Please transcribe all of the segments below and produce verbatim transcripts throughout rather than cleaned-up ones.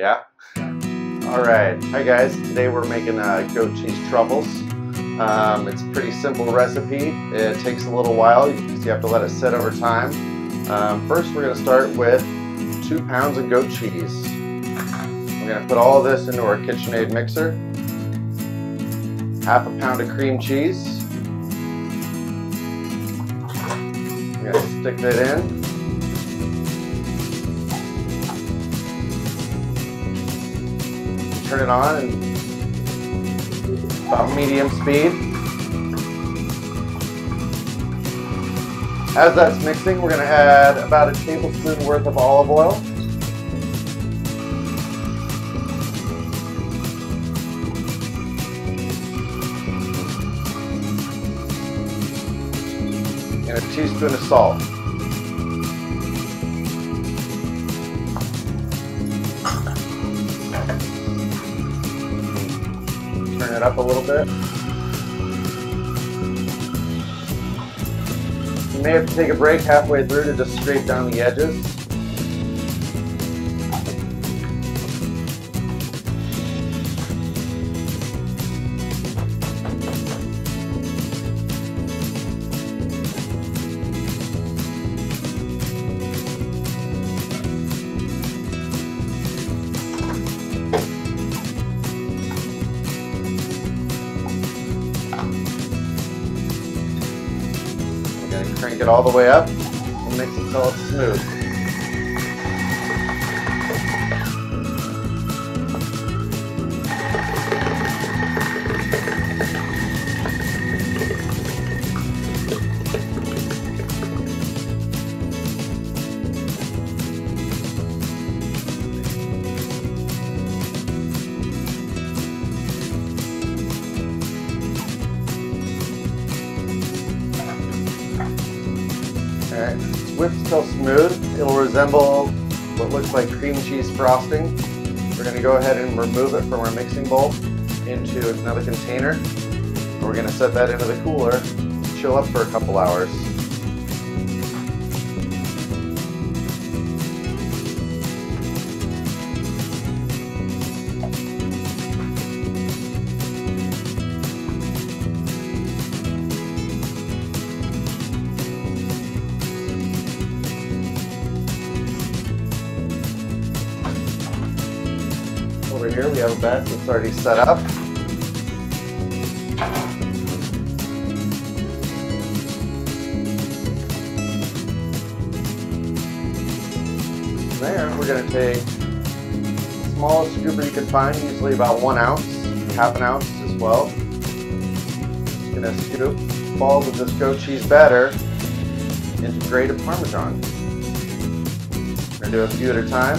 Yeah? Alright, hi guys. Today we're making uh, goat cheese truffles. Um, it's a pretty simple recipe. It takes a little while because you have to let it sit over time. Um, first we're going to start with two pounds of goat cheese. We're going to put all this into our KitchenAid mixer. Half a pound of cream cheese. We're going to stick that in. Turn it on and about medium speed. As that's mixing, we're going to add about a tablespoon worth of olive oil. And a teaspoon of salt. Turn it up a little bit. You may have to take a break halfway through to just scrape down the edges. Crank it all the way up and mix it until it's smooth. Alright, whipped till smooth. It'll resemble what looks like cream cheese frosting. We're going to go ahead and remove it from our mixing bowl into another container. We're going to set that into the cooler to chill up for a couple hours. Over here we have a batch that's already set up. There, we're going to take the smallest scooper you can find, usually about one ounce, half an ounce as well. Just going to scoop balls of this goat cheese batter into grated Parmesan. We're going to do a few at a time.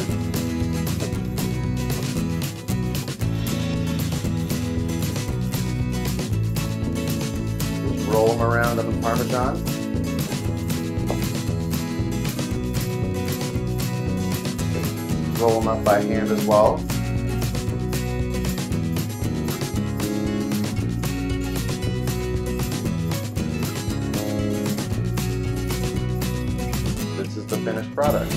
Roll them around in the Parmesan. Roll them up by hand as well. This is the finished product.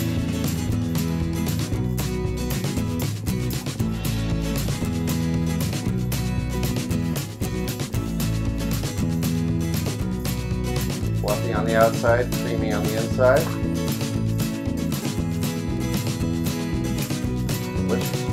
Fluffy on the outside, creamy on the inside. Delicious.